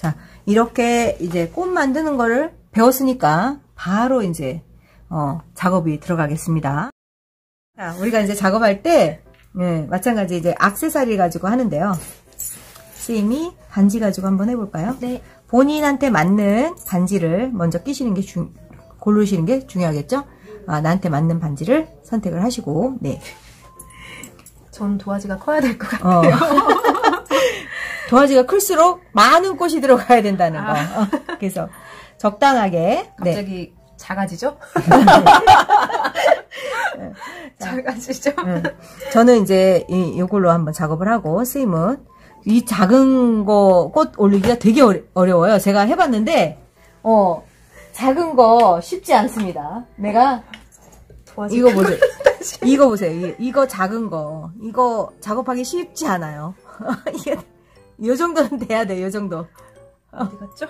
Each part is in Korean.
자, 이렇게 이제 꽃 만드는 거를 배웠으니까 바로 이제 작업이 들어가겠습니다. 자, 우리가 이제 작업할 때 마찬가지 이제 액세서리 가지고 하는데요. 쌤이 반지 가지고 한번 해볼까요? 네. 본인한테 맞는 반지를 먼저 끼시는 게 고르시는 게 중요하겠죠? 아, 나한테 맞는 반지를 선택을 하시고, 네. 전 도화지가 커야 될 것 같아요. 도화지가 클수록 많은 꽃이 들어가야 된다는 거. 그래서 적당하게. 갑자기 네. 작아지죠? 작아지죠? 저는 이제 이걸로 한번 작업을 하고, 쌤은 이 작은 거 꽃 올리기가 되게 어려워요. 제가 해봤는데, 작은 거 쉽지 않습니다. 내가 이거 보세요. 이거 보세요. 이거 작은 거 이거 작업하기 쉽지 않아요. 이게 요 정도는 돼야 돼. 요 정도. 어디 갔죠?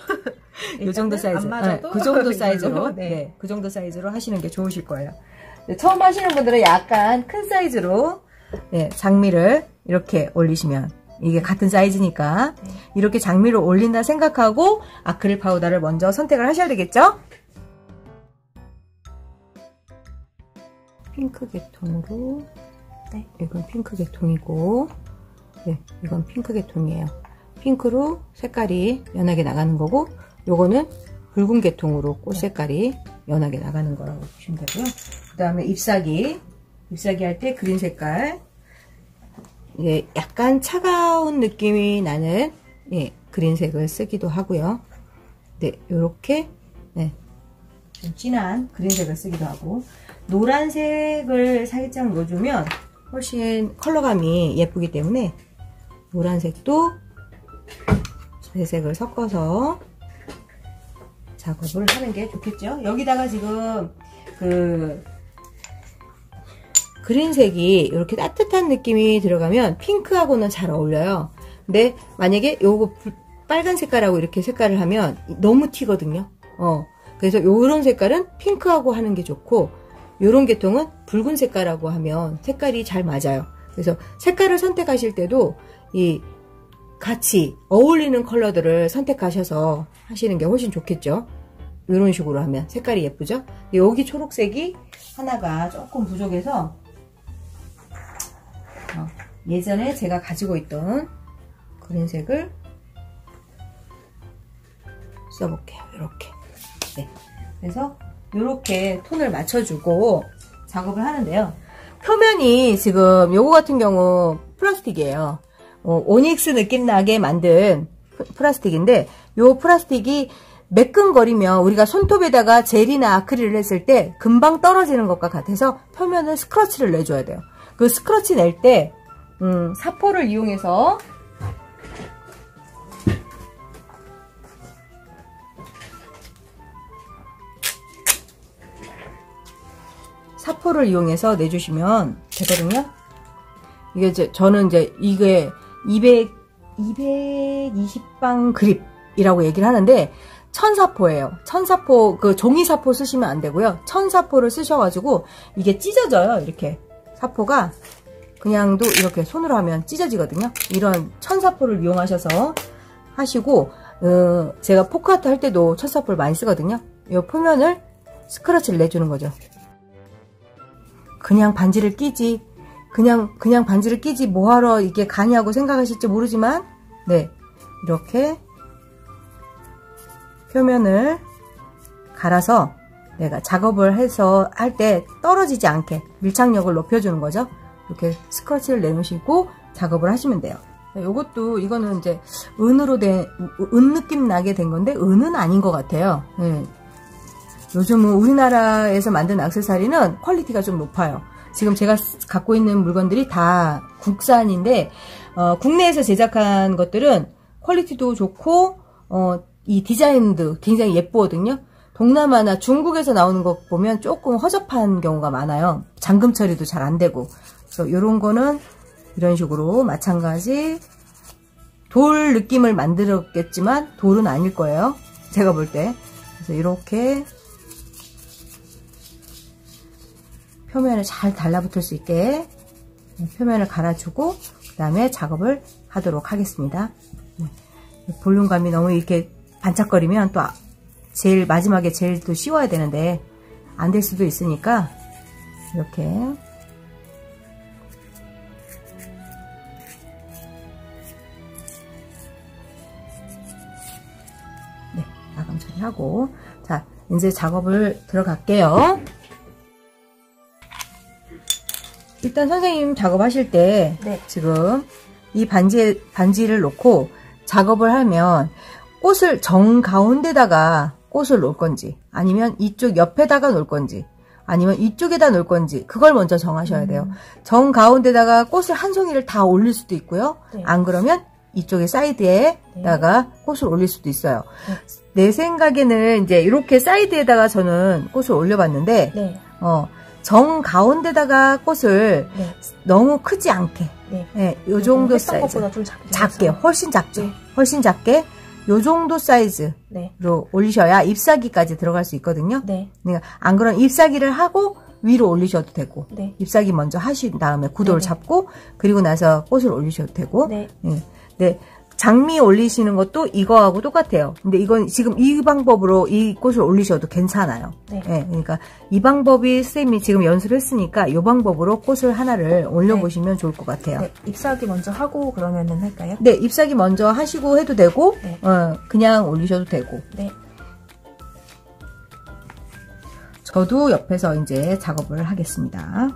요 정도 사이즈. 네, 그 정도 사이즈로. 네. 네, 그 정도 사이즈로 하시는 게 좋으실 거예요. 네, 처음 하시는 분들은 약간 큰 사이즈로 네, 장미를 이렇게 올리시면. 이게 같은 사이즈니까 이렇게 장미를 올린다 생각하고 아크릴 파우더를 먼저 선택을 하셔야 되겠죠? 핑크 계통으로 네, 이건 핑크 계통이고 네, 이건 핑크 계통이에요. 핑크로 색깔이 연하게 나가는 거고 요거는 붉은 계통으로 꽃 색깔이 연하게 나가는 거라고 보시면 되고요. 그 다음에 잎사귀 할 때 그린 색깔 예, 약간 차가운 느낌이 나는 예, 그린색을 쓰기도 하고요. 네, 요렇게 네, 좀 진한 그린색을 쓰기도 하고 노란색을 살짝 넣어주면 훨씬 컬러감이 예쁘기 때문에 노란색도 회색을 섞어서 작업을 하는 게 좋겠죠. 여기다가 지금 그린색이 이렇게 따뜻한 느낌이 들어가면 핑크하고는 잘 어울려요. 근데 만약에 요거 빨간 색깔하고 이렇게 색깔을 하면 너무 튀거든요. 그래서 요런 색깔은 핑크하고 하는 게 좋고 요런 계통은 붉은 색깔하고 하면 색깔이 잘 맞아요. 그래서 색깔을 선택하실 때도 이 같이 어울리는 컬러들을 선택하셔서 하시는 게 훨씬 좋겠죠. 요런 식으로 하면 색깔이 예쁘죠. 여기 초록색이 하나가 조금 부족해서 예전에 제가 가지고 있던 그린색을 써볼게요. 이렇게. 네. 그래서 이렇게 톤을 맞춰주고 작업을 하는데요. 표면이 지금 요거 같은 경우 플라스틱이에요. 오닉스 느낌 나게 만든 플라스틱인데 요 플라스틱이 매끈거리면 우리가 손톱에다가 젤이나 아크릴을 했을 때 금방 떨어지는 것과 같아서 표면은 스크러치를 내줘야 돼요. 그 스크러치 낼 때 사포를 이용해서 내주시면 되거든요. 이게 이제 저는 이제 이게 220방 그립이라고 얘기를 하는데 천사포예요. 천사포 그 종이사포 쓰시면 안 되고요. 천사포를 쓰셔가지고 이게 찢어져요. 이렇게 사포가 그냥도 이렇게 손으로 하면 찢어지거든요. 이런 천사포를 이용하셔서 하시고 제가 포크아트 할 때도 천사포를 많이 쓰거든요. 이 표면을 스크러치를 내주는 거죠. 그냥 반지를 끼지 뭐하러 이게 가냐고 생각하실지 모르지만 네 이렇게 표면을 갈아서 내가 작업을 해서 할 때 떨어지지 않게 밀착력을 높여주는 거죠. 이렇게 스크러치를 내놓으시고 작업을 하시면 돼요. 요것도 이거는 이제 은으로 된, 은 느낌 나게 된 건데 은은 아닌 것 같아요. 예. 요즘은 우리나라에서 만든 액세서리는 퀄리티가 좀 높아요. 지금 제가 갖고 있는 물건들이 다 국산인데 국내에서 제작한 것들은 퀄리티도 좋고 이 디자인도 굉장히 예쁘거든요. 동남아나 중국에서 나오는 것 보면 조금 허접한 경우가 많아요. 잠금 처리도 잘 안 되고. 그래서 요런 거는 이런 식으로 마찬가지 돌 느낌을 만들었겠지만 돌은 아닐 거예요. 제가 볼 때. 그래서 이렇게 표면을 잘 달라붙을 수 있게 표면을 갈아주고 그 다음에 작업을 하도록 하겠습니다. 볼륨감이 너무 이렇게 반짝거리면 또 제일 마지막에 제일 또 씌워야 되는데 안 될 수도 있으니까 이렇게 네, 마감 처리하고 자 이제 작업을 들어갈게요. 일단 선생님 작업하실 때 네. 지금 이 반지를 놓고 작업을 하면 꽃을 정 가운데다가 꽃을 놓을 건지 아니면 이쪽 옆에다가 놓을 건지 아니면 이쪽에다 놓을 건지 그걸 먼저 정하셔야 돼요. 정 가운데다가 꽃을 한 송이를 다 올릴 수도 있고요. 네. 안 그러면 이쪽에 사이드에다가 네. 꽃을 올릴 수도 있어요. 네. 내 생각에는 이제 이렇게 사이드에다가 저는 꽃을 올려봤는데 네. 정 가운데다가 꽃을 네. 너무 크지 않게 네. 네, 요 정도 사이즈 좀 작게 훨씬 작죠. 네. 훨씬 작게 요 정도 사이즈로 네. 올리셔야 잎사귀까지 들어갈 수 있거든요. 네. 그러니까 안 그러면 잎사귀를 하고 위로 올리셔도 되고 네. 잎사귀 먼저 하신 다음에 구도를 네네. 잡고 그리고 나서 꽃을 올리셔도 되고 네. 네. 네. 장미 올리시는 것도 이거하고 똑같아요. 근데 이건 지금 이 방법으로 이 꽃을 올리셔도 괜찮아요. 네. 네, 그러니까 이 방법이 선생님이 지금 연습했으니까 이 방법으로 꽃을 하나를 올려보시면 네. 좋을 것 같아요. 네, 잎사귀 먼저 하고 그러면은 할까요? 네, 잎사귀 먼저 하시고 해도 되고 네. 그냥 올리셔도 되고 네. 저도 옆에서 이제 작업을 하겠습니다.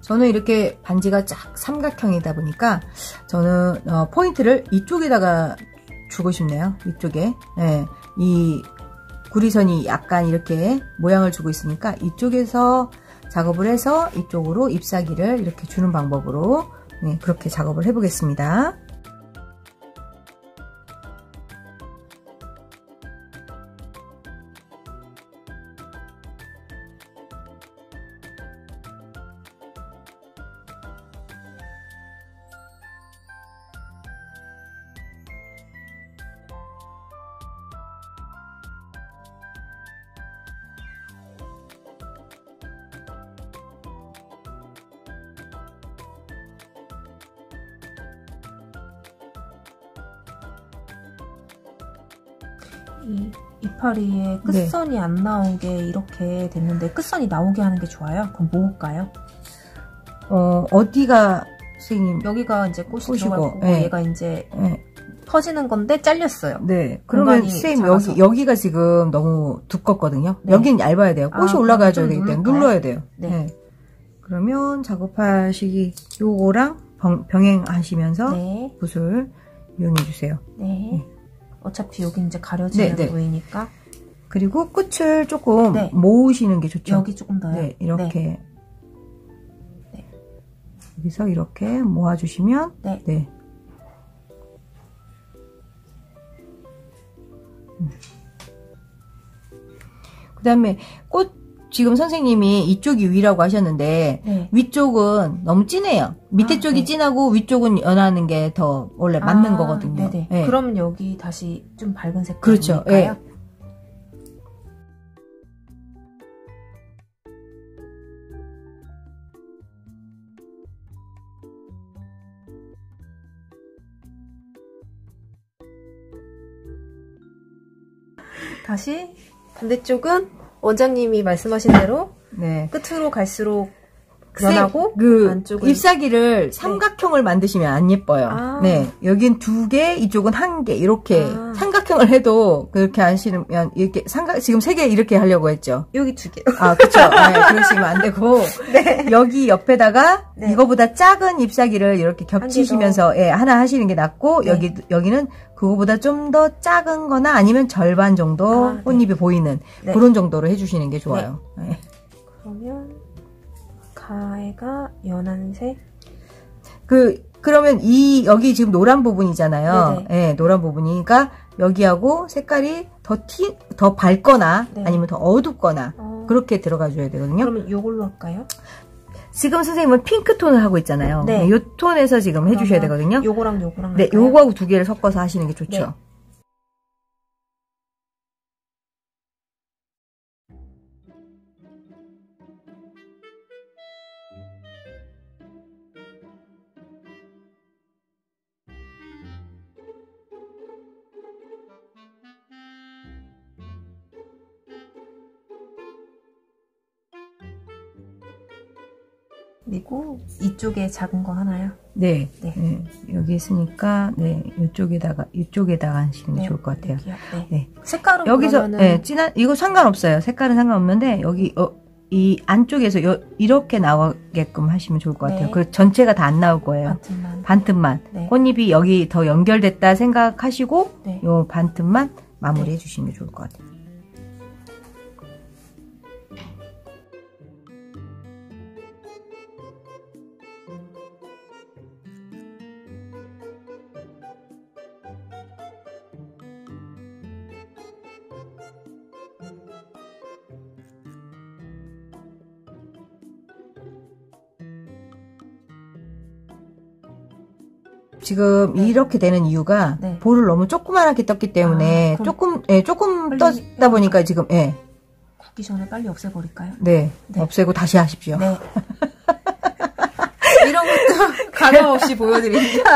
저는 이렇게 반지가 쫙 삼각형이다 보니까 저는 포인트를 이쪽에다가 주고 싶네요. 이쪽에 네. 이 구리선이 약간 이렇게 모양을 주고 있으니까 이쪽에서 작업을 해서 이쪽으로 잎사귀를 이렇게 주는 방법으로 네. 그렇게 작업을 해보겠습니다. 이 이파리에 끝선이 네. 안 나오게 이렇게 됐는데 끝선이 나오게 하는 게 좋아요? 그럼 뭘까요? 어디가 선생님? 여기가 이제 꽃이 들어가고 네. 얘가 이제 네. 퍼지는 건데 잘렸어요. 네. 그러면 선생님 여기가 지금 너무 두껍거든요. 네. 여긴 얇아야 돼요. 꽃이 올라가야 되기 때문에 눌러야 돼요. 네. 네. 그러면 작업하시기 요거랑 병행하시면서 네. 붓을 이용해 주세요. 네. 네. 어차피 여기 이제 가려지는 네네. 부위니까 그리고 끝을 조금 네. 모으시는 게 좋죠. 여기 조금 더요. 네, 이렇게 네. 여기서 이렇게 모아주시면 네. 네. 그 다음에 꽃 지금 선생님이 이쪽이 위라고 하셨는데 네. 위쪽은 너무 진해요. 밑에 쪽이 네. 진하고 위쪽은 연하는 게 더 원래 맞는 거거든요. 네. 그러면 여기 다시 좀 밝은 색깔일까요? 그렇죠. 네. 다시 반대쪽은 원장님이 말씀하신 대로 네. 끝으로 갈수록 연하고 안쪽은 잎사귀를 삼각형을 네. 만드시면 안 예뻐요. 네, 여긴 두 개, 이쪽은 한 개 이렇게 삼각형을 해도 그렇게 하시면 이렇게 삼각 지금 세 개 이렇게 하려고 했죠. 여기 두 개. 그렇죠. 네, 그러시면 안 되고 네. 여기 옆에다가 네. 이거보다 작은 잎사귀를 이렇게 겹치시면서 예, 하나 하시는 게 낫고 네. 여기는 그거보다 좀 더 작은 거나 아니면 절반 정도 네. 꽃잎이 보이는 네. 그런 정도로 해주시는 게 좋아요. 네. 네. 그러면 가에가 연한색 그러면 이 여기 지금 노란 부분이잖아요. 예, 네, 노란 부분이니까 여기하고 색깔이 더 밝거나 네. 아니면 더 어둡거나 그렇게 들어가줘야 되거든요. 그러면 이걸로 할까요? 지금 선생님은 핑크톤을 하고 있잖아요. 네. 이 톤에서 지금 해주셔야 되거든요. 요거랑 요거랑 네, 할까요? 요거하고 두 개를 섞어서 하시는 게 좋죠. 네. 그리고 이쪽에 작은 거 하나요? 네, 네. 네. 여기 있으니까 네 이쪽에다가 하시는 게 네, 좋을 것 같아요. 네. 네. 색깔은 여기서 그러면은... 네, 진한 이거 상관없어요. 색깔은 상관없는데 여기 이 안쪽에서 이렇게 나오게끔 하시면 좋을 것 같아요. 네. 그 전체가 다 안 나올 거예요. 반틈만. 네. 꽃잎이 여기 더 연결됐다 생각하시고 네. 요 반틈만 마무리해 네. 주시면 좋을 것 같아요. 지금 네. 이렇게 되는 이유가 네. 볼을 너무 조그만하게 떴기 때문에 아, 조금 예, 조금 떴다 보니까 지금 예. 굳기 전에 빨리 없애버릴까요? 네, 네. 없애고 다시 하십시오. 네. 이런 것도 가감 없이 보여드립니다.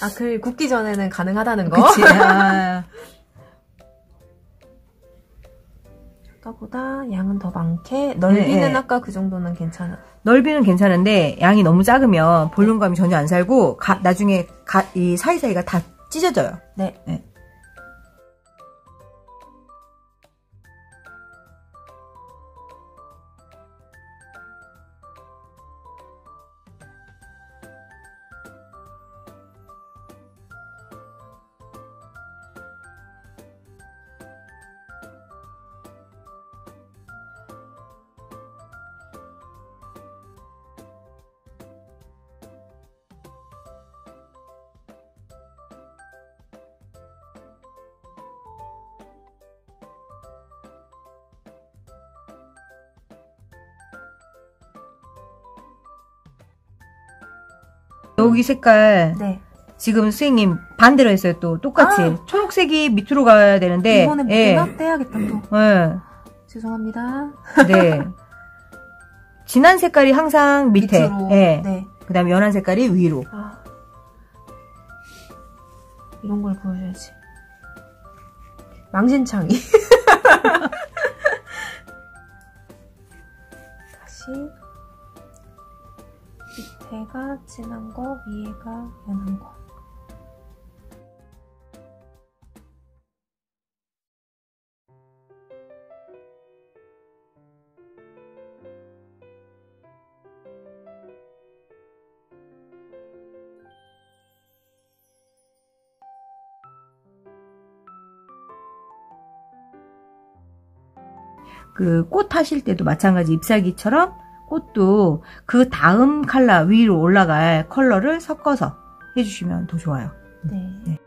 아, 글 굳기 전에는 가능하다는 거. 그치. 아. 아까보다 양은 더 많게 넓이는 네. 아까 그 정도는 괜찮아. 넓이는 괜찮은데 양이 너무 작으면 볼륨감이 전혀 안 살고 나중에 이 사이사이가 다 찢어져요. 네. 네. 여기 색깔 네. 지금 선생님 반대로 했어요. 또 똑같이 아! 초록색이 밑으로 가야 되는데 이번에 밑에가 예. 떼야겠다 또 예. 죄송합니다. 네. 진한 색깔이 항상 밑에 예. 네. 그 다음에 연한 색깔이 위로 아. 이런 걸 보여줘야지. 망신창이 다시 배가 진한 거, 위에가 연한 거. 그 꽃 하실 때도 마찬가지 잎사귀처럼 꽃도 그 다음 컬러 위로 올라갈 컬러를 섞어서 해주시면 더 좋아요. 네. 네.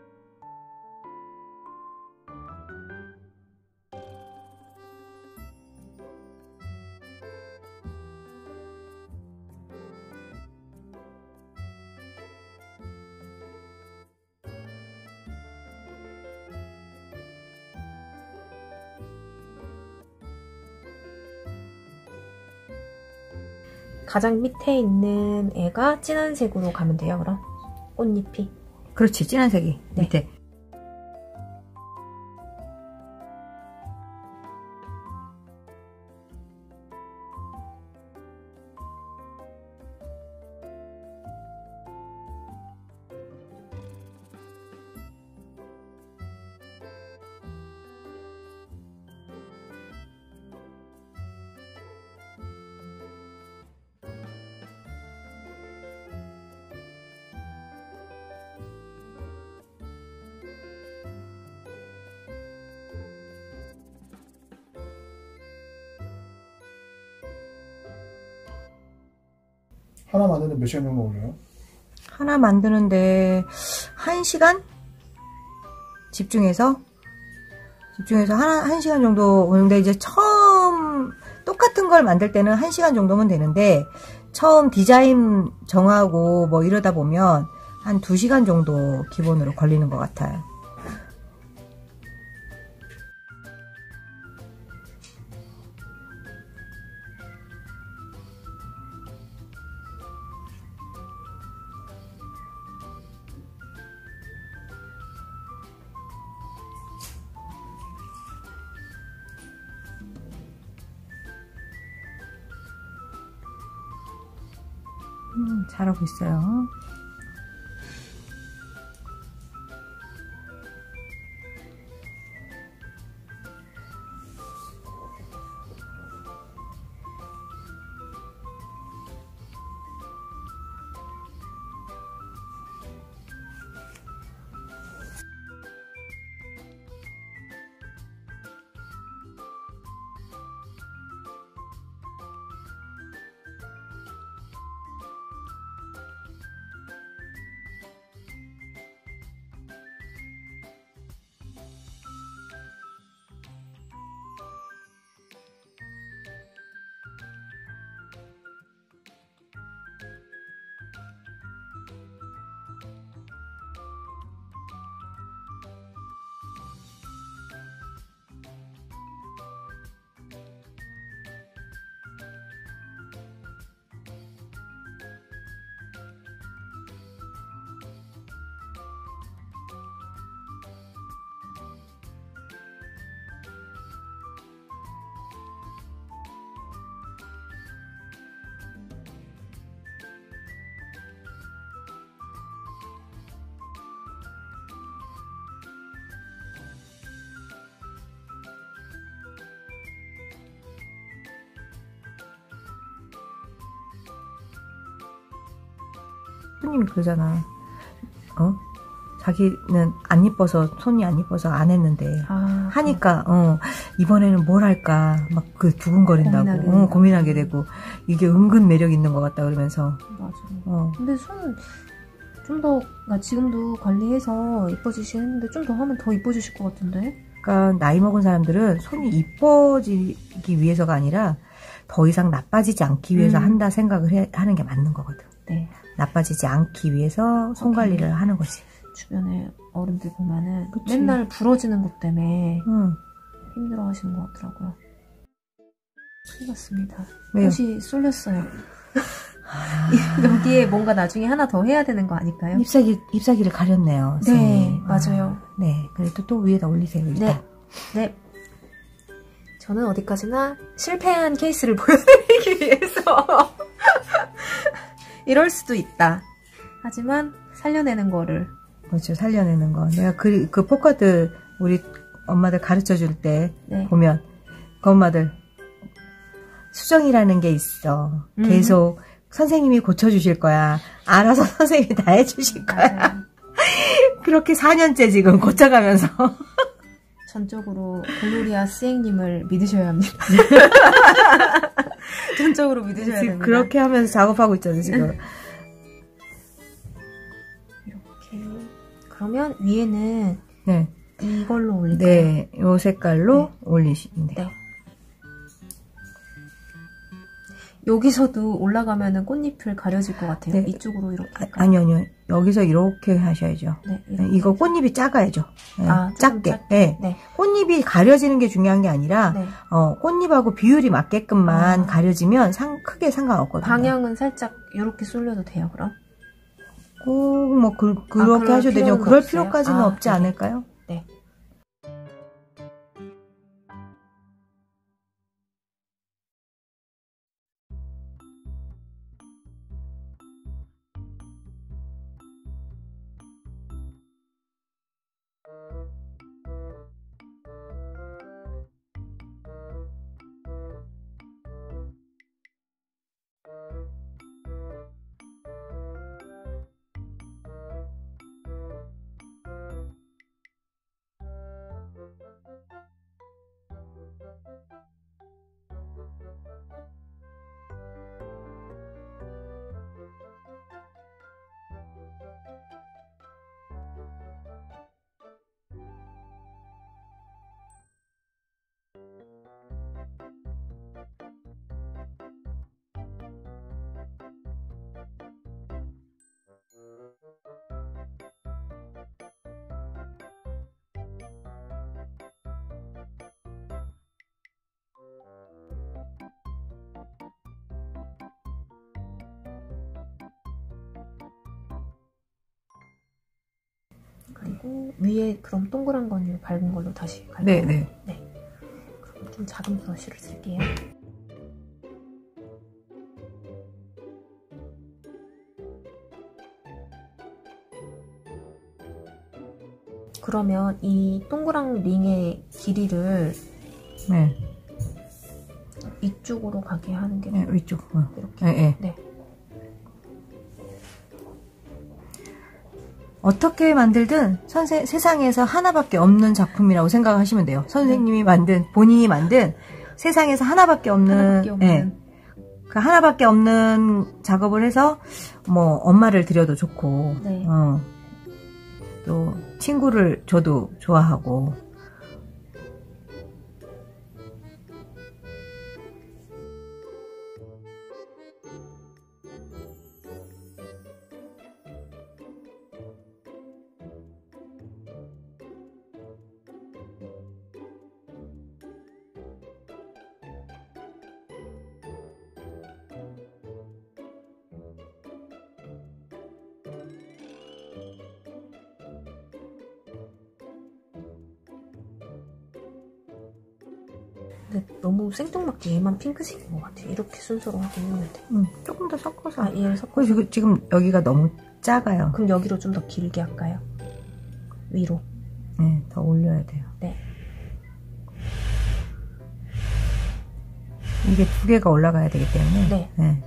가장 밑에 있는 애가 진한 색으로 가면 돼요, 그럼? 꽃잎이. 그렇지, 진한 색이 네. 밑에. 하나 만드는데 몇 시간 정도 걸려요? 하나 만드는데 1시간? 집중해서 한 시간 정도 오는데 이제 처음 똑같은 걸 만들 때는 1시간 정도면 되는데 처음 디자인 정하고 뭐 이러다 보면 한 2시간 정도 기본으로 걸리는 것 같아요. 잘하고 있어요. 손님이 그러잖아. 어? 자기는 안 이뻐서, 손이 안 이뻐서 안 했는데, 아, 하니까, 이번에는 뭘 할까, 막 그 두근거린다고, 고민하게 되고, 이게 은근 매력 있는 것 같다 그러면서. 맞아. 근데 손, 좀 더, 나 지금도 관리해서 이뻐지시는데, 좀 더 하면 더 이뻐지실 것 같은데? 그러니까, 나이 먹은 사람들은 손이 이뻐지기 위해서가 아니라, 더 이상 나빠지지 않기 위해서 한다 생각을 하는 게 맞는 거거든. 네. 나빠지지 않기 위해서 손 관리를 하는 거지. 주변에 어른들 보면은 그치. 맨날 부러지는 것 때문에 힘들어 하시는 것 같더라고요. 큰일 났습니다. 옷이 쏠렸어요. 여기에 뭔가 나중에 하나 더 해야 되는 거 아닐까요? 잎사귀를 가렸네요. 네, 맞아요. 네, 그래도 또 위에다 올리세요. 일단. 네. 저는 어디까지나 실패한 케이스를 보여드리기 위해서 이럴 수도 있다. 하지만 살려내는 거를. 그렇죠. 살려내는 거. 내가 그 포카들 우리 엄마들 가르쳐 줄 때 보면 그 엄마들 수정이라는 게 있어. 계속 선생님이 고쳐주실 거야. 알아서 선생님이 다 해주실 거야. 그렇게 4년째 지금 고쳐가면서 전적으로 글로리아 스앵님을 믿으셔야 합니다. 전적으로 믿으셔야 됩니다. 그렇게 하면서 작업하고 있잖아요, 지금. 이렇게. 그러면 위에는 네. 이걸로 올릴까요? 네, 이 색깔로 올리시면 돼요. 네. 여기서도 올라가면은 꽃잎을 가려질 것 같아요. 네. 이쪽으로 이렇게. 아니요. 여기서 이렇게 하셔야죠. 네, 이렇게. 이거 꽃잎이 작아야죠. 네. 아, 작게. 네. 네. 꽃잎이 가려지는 게 중요한 게 아니라, 꽃잎하고 비율이 맞게끔만 가려지면 크게 상관없거든요. 방향은 살짝 이렇게 쏠려도 돼요, 그럼? 뭐, 그렇게 하셔도 되죠. 그럴 없어요? 필요까지는 없지 않을까요? 네. 그리고 위에 그럼 동그란 건 밝은 걸로 다시 갈까요? 네. 그럼 좀 작은 브러쉬를 쓸게요. 그러면 이 동그란 링의 길이를 네. 위쪽으로 가게 하는 게 네, 위쪽으로 이렇게 네, 네. 네. 어떻게 만들든 세상에서 하나밖에 없는 작품이라고 생각하시면 돼요. 선생님이 만든, 본인이 만든 세상에서 하나밖에 없는 예, 그 하나밖에 없는 작업을 해서 뭐 엄마를 드려도 좋고 네. 또 친구를 줘도 좋아하고 너무 생뚱맞게 얘만 핑크색인 것 같아요. 이렇게 순서로 하고 있는데 조금 더 섞어서 얘를 섞어서 지금 여기가 너무 작아요. 그럼 여기로 좀 더 길게 할까요? 위로 네, 더 올려야 돼요. 네. 이게 두 개가 올라가야 되기 때문에 네. 네.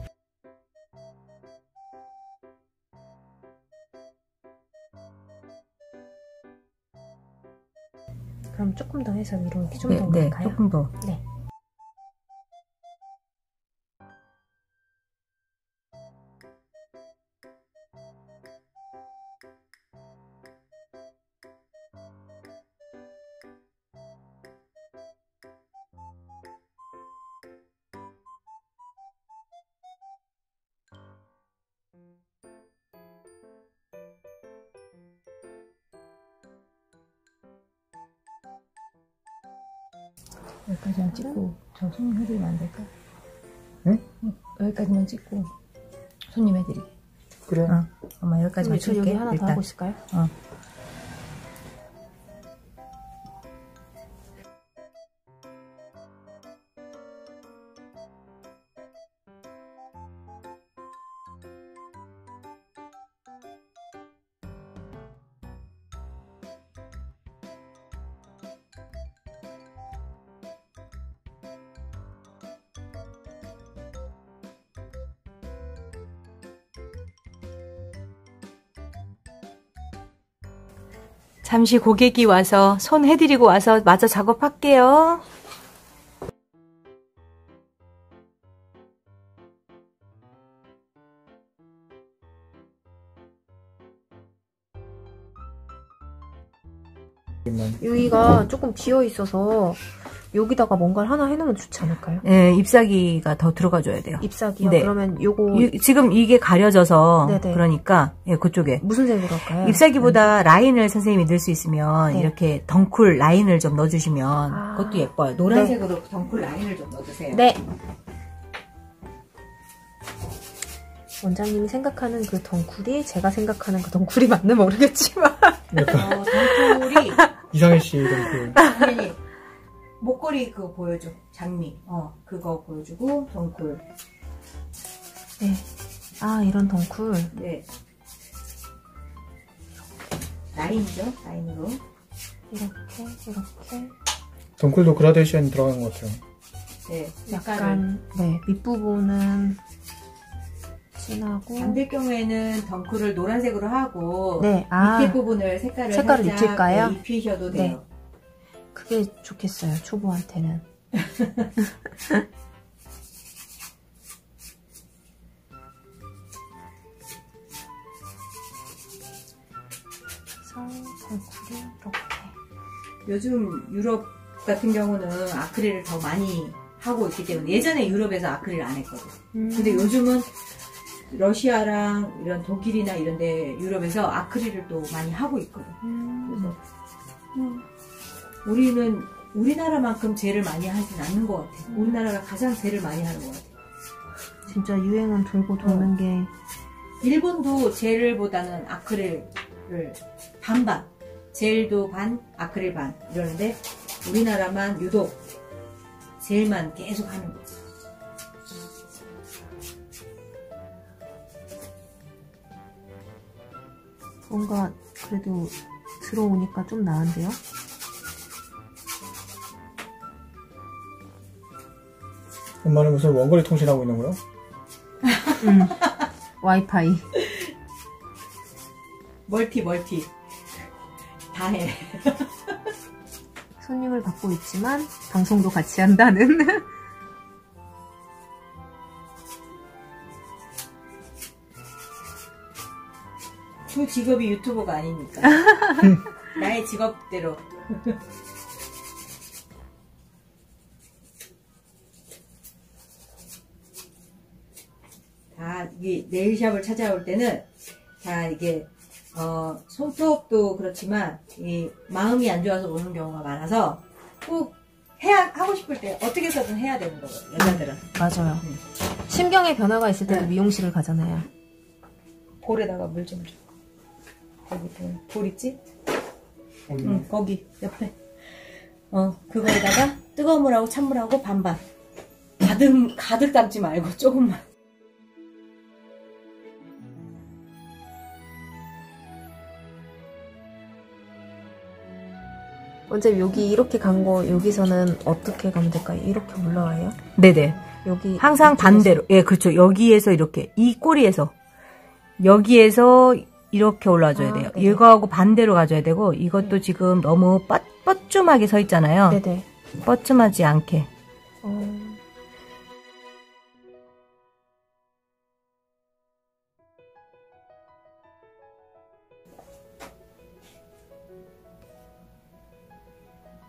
그럼 조금 더 해서 위로 이렇게 좀 더 올릴까요? 네, 조금 더. 네. 여기까지만 찍고 저 손님 해드리면 안 될까? 네? 여기까지만 찍고 손님 해드리게. 그래. 엄마 여기까지만 찍을게. 여기 하나 일단. 더 하고 있을까요? 잠시 고객이 와서 손 해드리고 와서 마저 작업할게요. 여기가 조금 비어 있어서 여기다가 뭔가를 하나 해놓으면 좋지 않을까요? 네, 잎사귀가 더 들어가줘야 돼요. 잎사귀요? 네. 그러면 요거 지금 이게 가려져서 네네. 그러니까 예, 그쪽에 무슨 색으로 할까요? 잎사귀보다 라인을 선생님이 넣을 수 있으면 네. 이렇게 덩쿨 라인을 좀 넣어주시면 그것도 예뻐요. 노란색으로 네. 덩쿨 라인을 좀 넣어주세요. 네. 원장님이 생각하는 그 덩쿨이 제가 생각하는 그 덩쿨이 맞나 모르겠지만 덩쿨이 이상해 씨 덩쿨 목걸이 그거 보여줘. 장미. 그거 보여주고, 덩쿨. 네. 아, 이런 덩쿨. 네. 라인이죠? 라인으로. 이렇게, 이렇게. 덩쿨도 그라데이션이 들어가는 것 같아요. 네. 약간, 네. 밑부분은 진하고. 만들 경우에는 덩쿨을 노란색으로 하고, 네. 밑에 부분을 색깔을 입힐까요? 네, 입히셔도 돼요. 네. 그게 좋겠어요. 초보한테는. 덩쿨이 이렇게. 요즘 유럽 같은 경우는 아크릴을 더 많이 하고 있기 때문에 예전에 유럽에서 아크릴 안 했거든. 근데 요즘은 러시아랑 이런 독일이나 이런데 유럽에서 아크릴을 또 많이 하고 있거든. 그래서. 우리는 우리나라만큼 젤을 많이 하진 않는 것 같아요. 우리나라가 가장 젤을 많이 하는 것 같아요. 진짜 유행은 돌고 도는 게 일본도 젤보다는 아크릴을 반반 젤도 반 아크릴 반 이러는데 우리나라만 유독 젤만 계속 하는 거죠. 뭔가 그래도 들어오니까 좀 나은데요? 엄마는 무슨 원거리 통신하고 있는 거요? 와이파이. 멀티. 다 해. 손님을 받고 있지만 방송도 같이 한다는. 그 직업이 유튜버가 아니니까. 나의 직업대로. 다 이게 네일샵을 찾아올 때는 다 이게 손톱도 그렇지만 이 마음이 안 좋아서 오는 경우가 많아서 꼭 해야 하고 싶을 때 어떻게 해서든 해야 되는 거거든요, 여자들은. 맞아요. 심경의 변화가 있을 때는 미용실을 가잖아요. 볼에다가 물 좀 줘. 거기 볼 있지? 응, 거기 옆에. 그거에다가 뜨거운 물하고 찬물하고 반반. 가득 담지 말고 조금만. 먼저 여기 이렇게 간 거 여기서는 어떻게 가면 될까요? 이렇게 올라와요? 네네. 여기 항상 이쪽에서. 반대로. 예, 그렇죠. 여기에서 이렇게 이 꼬리에서 여기에서 이렇게 올라와줘야 돼요. 네네. 이거하고 반대로 가줘야 되고 이것도 네. 지금 너무 뻗쯤하게 서 있잖아요. 네네. 뻗쯤하지 않게.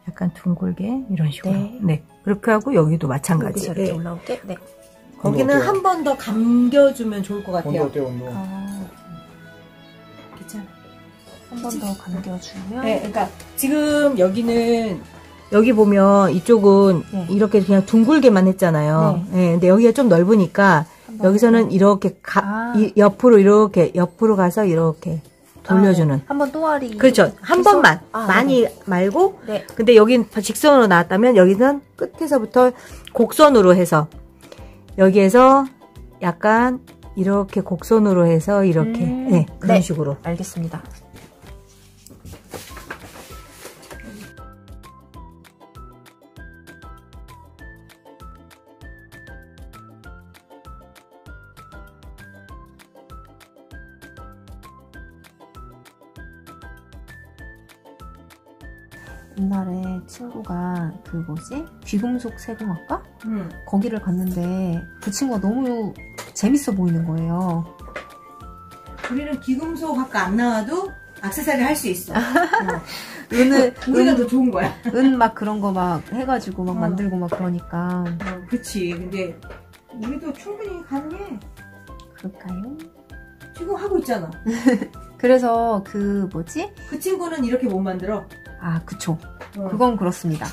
약간 둥글게 이런 식으로. 네. 네. 그렇게 하고 여기도 마찬가지. 여기서 이렇게 네. 올라올게. 네. 거기는 한 번 더 감겨주면 좋을 것 같아요. 온도. 괜찮아. 한 번 더 감겨주면. 네, 그러니까 지금 여기는 여기 보면 이쪽은 네. 이렇게 그냥 둥글게만 했잖아요. 네. 네, 근데 여기가 좀 넓으니까 여기서는 이렇게 옆으로 이렇게 옆으로 가서 이렇게. 돌려주는. 한번 또아리. 그렇죠. 한 번만. 많이 네. 말고. 네. 근데 여긴 직선으로 나왔다면 여기는 끝에서부터 곡선으로 해서 여기에서 약간 이렇게 곡선으로 해서 이렇게 네, 그런 네. 식으로. 알겠습니다. 옛날에 친구가 그 뭐지? 귀금속 세공학과? 거기를 갔는데 그 친구가 너무 재밌어 보이는 거예요. 우리는 귀금속 학과 안 나와도 액세서리 할 수 있어. 은은 우리가 더 좋은 거야. 은 막 그런 거 막 해가지고 막 만들고 막 그러니까. 그치. 근데 우리도 충분히 가능해. 그럴까요? 지금 하고 있잖아. 그래서 그 뭐지? 그 친구는 이렇게 못 만들어. 아, 그쵸. 그건 그렇습니다. 이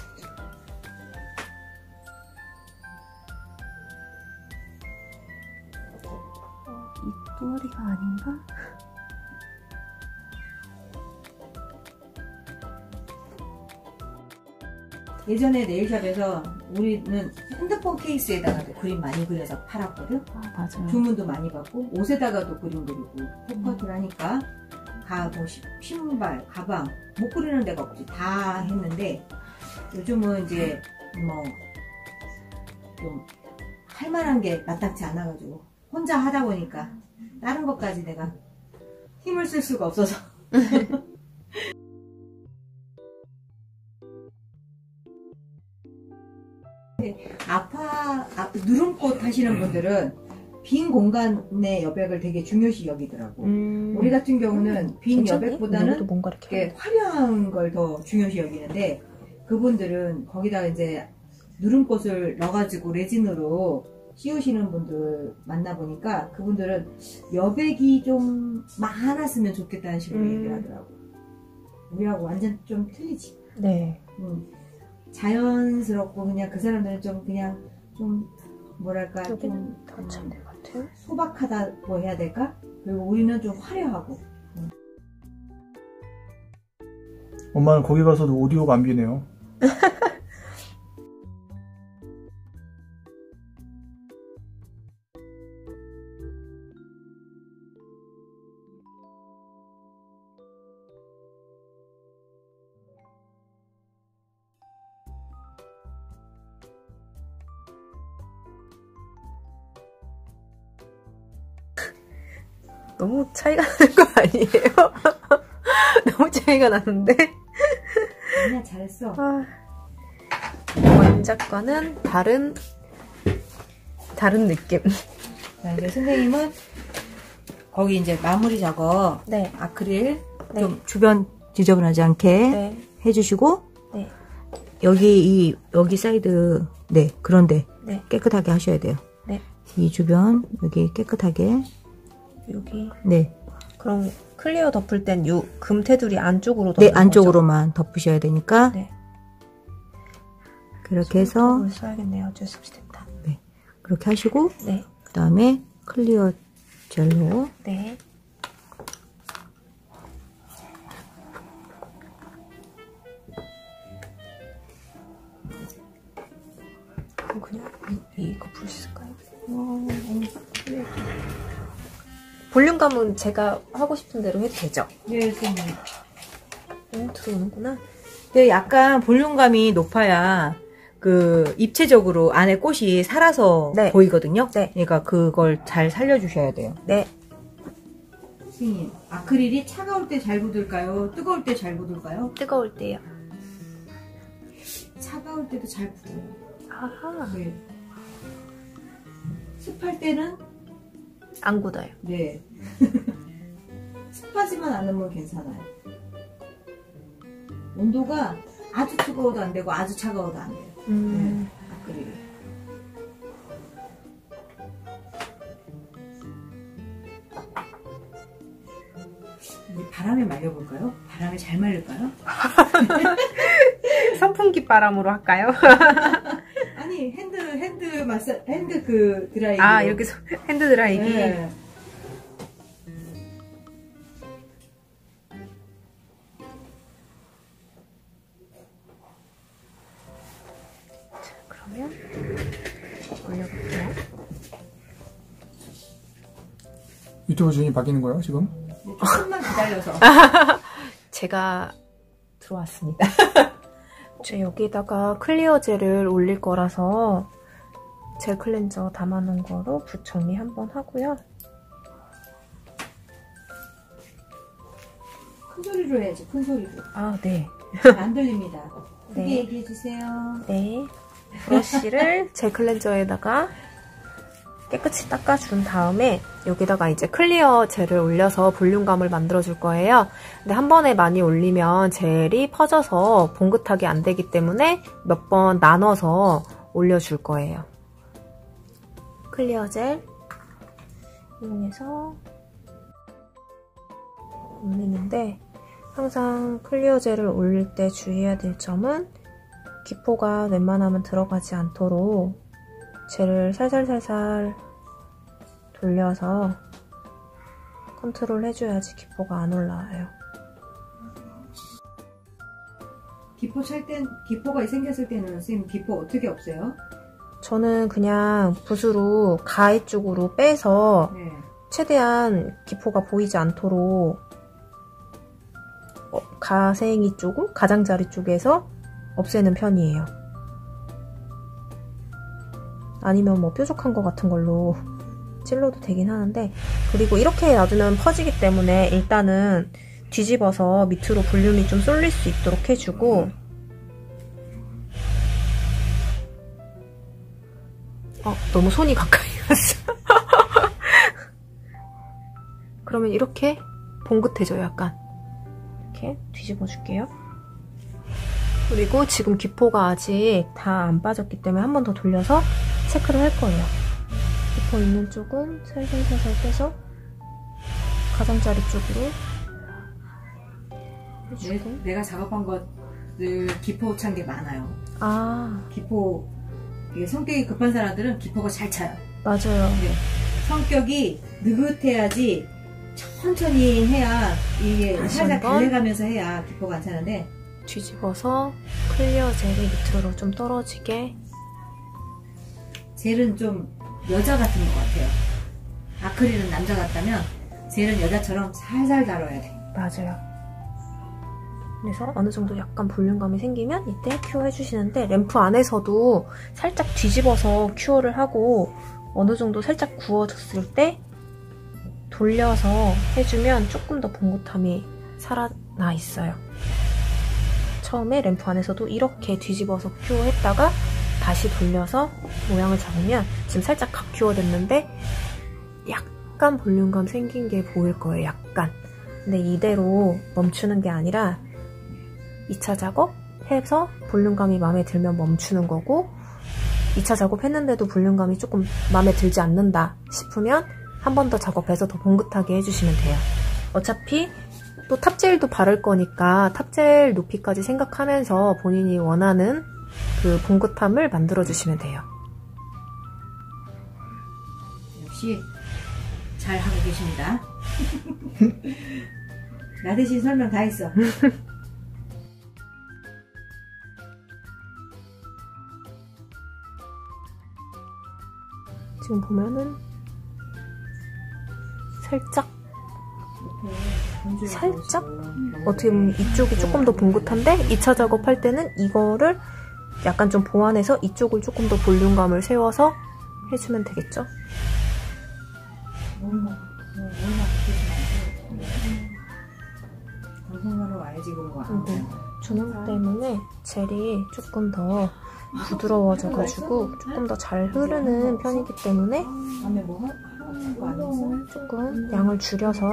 또아리가 아닌가? 예전에 네일샵에서 우리는 핸드폰 케이스에다가도 그림 많이 그려서 팔았거든? 아, 맞아요. 주문도 많이 받고, 옷에다가도 그림 그리고, 포커를 하니까. 가구, 신발, 가방, 못 그리는 데가 없지. 다 했는데, 요즘은 이제, 뭐, 좀, 할 만한 게 마땅치 않아가지고, 혼자 하다 보니까, 다른 것까지 내가 힘을 쓸 수가 없어서. 누름꽃 하시는 분들은, 빈 공간의 여백을 되게 중요시 여기더라고. 우리 같은 경우는 빈 괜찮니? 여백보다는 뭔가 이렇게 화려한 걸 더 중요시 여기는데 그분들은 거기다가 이제 누름꽃을 넣어가지고 레진으로 씌우시는 분들 만나보니까 그분들은 여백이 좀 많았으면 좋겠다는 식으로 얘기를 하더라고. 우리하고 완전 좀 틀리지? 네. 자연스럽고 그냥 그 사람들은 좀 그냥 좀 뭐랄까 좀 소박하다고 해야 될까? 그리고 우리는 좀 화려하고. 엄마는 거기 가서도 오디오가 안 비네요. 너무 차이가 나는 거 아니에요? 너무 차이가 나는데? 아니야, 잘했어. 아, 원작과는 다른 느낌. 자, 이제 선생님은 거기 이제 마무리 작업, 네. 아크릴 네. 좀 주변 지저분하지 않게 네. 해주시고, 네. 여기 사이드, 네, 그런데 네. 깨끗하게 하셔야 돼요. 네. 이 주변, 여기 깨끗하게. 여기? 네. 그럼 클리어 덮을 땐 요 금테두리 안쪽으로 덮는 거죠? 네, 안쪽으로만 덮으셔야 되니까. 네. 그렇게 해서. 써야겠네요. 어쩔 수 없이 됐다. 네. 그렇게 하시고. 네. 그 다음에 클리어 젤로. 네. 그럼 그냥 이거 부를 수 있을까요? 볼륨감은 제가 하고 싶은 대로 해도 되죠? 네, 선생님. 들어오는구나. 근데 약간 볼륨감이 높아야 그 입체적으로 안에 꽃이 살아서 네. 보이거든요? 네. 그러니까 그걸 잘 살려주셔야 돼요. 네. 선생님, 아크릴이 차가울 때 잘 굳을까요? 뜨거울 때 잘 굳을까요? 뜨거울 때요. 차가울 때도 잘 굳어요. 아하. 네. 습할 때는? 안 굳어요. 네. 습하지만 않으면 괜찮아요. 온도가 아주 뜨거워도 안 되고 아주 차가워도 안 돼요. 네, 아크릴이. 바람에 말려볼까요? 바람에 잘 말릴까요? 선풍기 바람으로 할까요? 아니, 핸드 그 드라이기. 아, 이렇게 핸드 드라이기. 네. 자, 그러면 올려볼게요. 유튜브 주인이 바뀌는 거예요, 지금? 조금만 기다려서. 제가 들어왔습니다. 제 여기다가 클리어 젤을 올릴 거라서 젤 클렌저 담아놓은 거로 붓 정리 한번 하고요. 큰 소리로 해야지, 큰 소리로. 아, 네. 안 들립니다. 크게 네. 얘기해주세요. 네. 브러쉬를 젤 클렌저에다가 깨끗이 닦아준 다음에 여기다가 이제 클리어 젤을 올려서 볼륨감을 만들어줄 거예요. 근데 한 번에 많이 올리면 젤이 퍼져서 봉긋하게 안 되기 때문에 몇 번 나눠서 올려줄 거예요. 클리어 젤 이용해서 올리는데 항상 클리어 젤을 올릴 때 주의해야 될 점은 기포가 웬만하면 들어가지 않도록 젤을 살살살살 돌려서 컨트롤 해줘야지 기포가 안 올라와요. 기포 찰 땐, 기포가 생겼을 때는 선생님 기포 어떻게 없애요? 저는 그냥 붓으로 가위 쪽으로 빼서 네. 최대한 기포가 보이지 않도록 가생이 쪽은 가장자리 쪽에서 없애는 편이에요. 아니면 뭐 뾰족한 거 같은 걸로 찔러도 되긴 하는데, 그리고 이렇게 놔두면 퍼지기 때문에 일단은 뒤집어서 밑으로 볼륨이 좀 쏠릴 수 있도록 해주고. 너무 손이 가까이 갔어. 그러면 이렇게 봉긋해져요. 약간 이렇게 뒤집어 줄게요. 그리고 지금 기포가 아직 다 안 빠졌기 때문에 한 번 더 돌려서 체크를 할 거예요. 기포 있는 쪽은 살살살살 빼서 가장자리 쪽으로 해주고. 내가 작업한 것들 기포 찬 게 많아요. 아, 기포 이게 성격이 급한 사람들은 기포가 잘 차요. 맞아요. 네. 성격이 느긋해야지 천천히 해야 이게 살살 달래가면서 해야 기포가 안 차는데. 뒤집어서 클리어 젤이 밑으로 좀 떨어지게. 젤은 좀 여자 같은 것 같아요. 아크릴은 남자 같다면 젤은 여자처럼 살살 다뤄야 돼. 맞아요. 그래서 어느 정도 약간 볼륨감이 생기면 이때 큐어 해주시는데, 램프 안에서도 살짝 뒤집어서 큐어를 하고 어느 정도 살짝 구워졌을 때 돌려서 해주면 조금 더 봉긋함이 살아나 있어요. 처음에 램프 안에서도 이렇게 뒤집어서 큐어했다가 다시 돌려서 모양을 잡으면 지금 살짝 각 큐어됐는데 약간 볼륨감 생긴 게 보일 거예요. 약간. 근데 이대로 멈추는 게 아니라 2차 작업 해서 볼륨감이 마음에 들면 멈추는 거고 2차 작업 했는데도 볼륨감이 조금 마음에 들지 않는다 싶으면 한 번 더 작업해서 더 봉긋하게 해주시면 돼요. 어차피 또 탑젤도 바를 거니까 탑젤 높이까지 생각하면서 본인이 원하는 그 봉긋함을 만들어주시면 돼요. 역시 잘 하고 계십니다. 나 대신 설명 다 했어. 지금 보면은 살짝 어떻게 보면 이쪽이 조금 더 봉긋한데 2차 작업할 때는 이거를 약간 좀 보완해서 이쪽을 조금 더 볼륨감을 세워서 해주면 되겠죠? 조명 때문에 젤이 조금 더 부드러워져가지고 조금 더 잘 흐르는 편이기 때문에 조금 양을 줄여서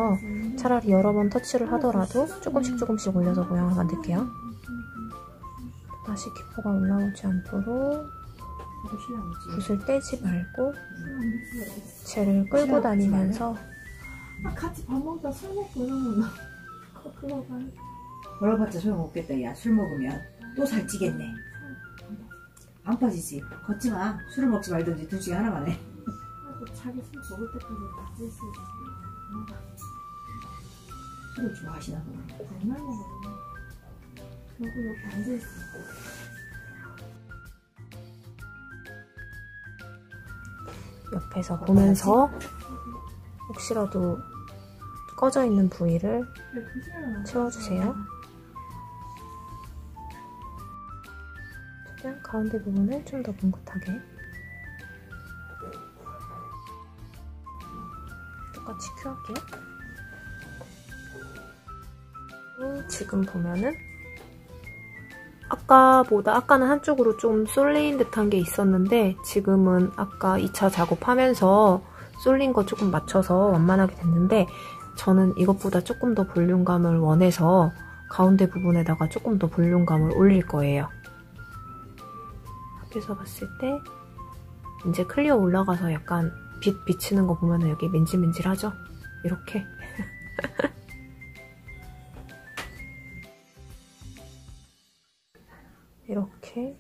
차라리 여러 번 터치를 하더라도 조금씩 올려서 모양을 만들게요. 다시 기포가 올라오지 않도록 붓을 떼지 말고 젤을 끌고 다니면서 같이 밥 먹다 술 먹고 이러면 걸어봤자 소용없겠다. 야, 술 먹으면 또 살찌겠네. 안 빠지지. 걷지마. 술을 먹지 말든지 둘 중에 하나만 해. 자기 술 먹을 때까지 다 쓸 수 있어. 술을 좋아하시나 보네. 얼마나 먹었나? 그리고 여기 앉아있어. 옆에서 보면서 혹시라도 꺼져 있는 부위를 채워주세요. 그냥 가운데 부분을 좀 더 봉긋하게. 똑같이 큐할게요. 지금 보면은 아까는 한쪽으로 좀 쏠린 듯한 게 있었는데 지금은 아까 2차 작업하면서 쏠린 거 조금 맞춰서 완만하게 됐는데 저는 이것보다 조금 더 볼륨감을 원해서 가운데 부분에다가 조금 더 볼륨감을 올릴 거예요. 앞에서 봤을 때 이제 클리어 올라가서 약간 빛 비치는 거 보면 여기 맨질맨질하죠? 이렇게 이렇게